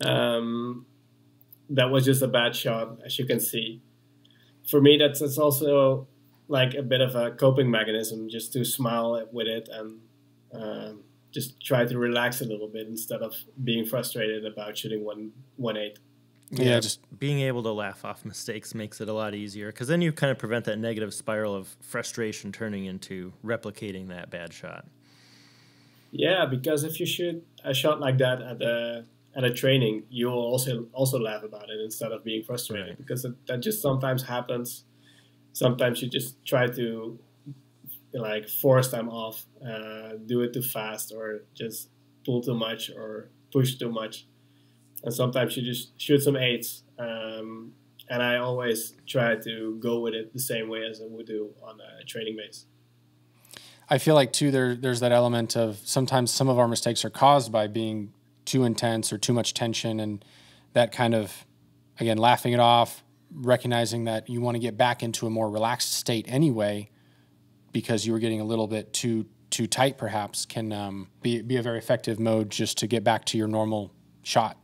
That was just a bad shot, as you can see. For me, that's also like a bit of a coping mechanism, just to smile with it and just try to relax a little bit instead of being frustrated about shooting 1.8. Yeah, just being able to laugh off mistakes makes it a lot easier, because then you kind of prevent that negative spiral of frustration turning into replicating that bad shot. Yeah, because if you shoot a shot like that at a training, you'll also laugh about it instead of being frustrated, right? Because that just sometimes happens. Sometimes you just try to like force them off, do it too fast, or just pull too much or push too much. And sometimes you just shoot some 8s. And I always try to go with it the same way as I would do on a training base. I feel like, too, there's that element of sometimes some of our mistakes are caused by being too intense or too much tension, and that kind of, again, laughing it off, recognizing that you want to get back into a more relaxed state anyway because you were getting a little bit too tight perhaps, can be a very effective mode just to get back to your normal shot.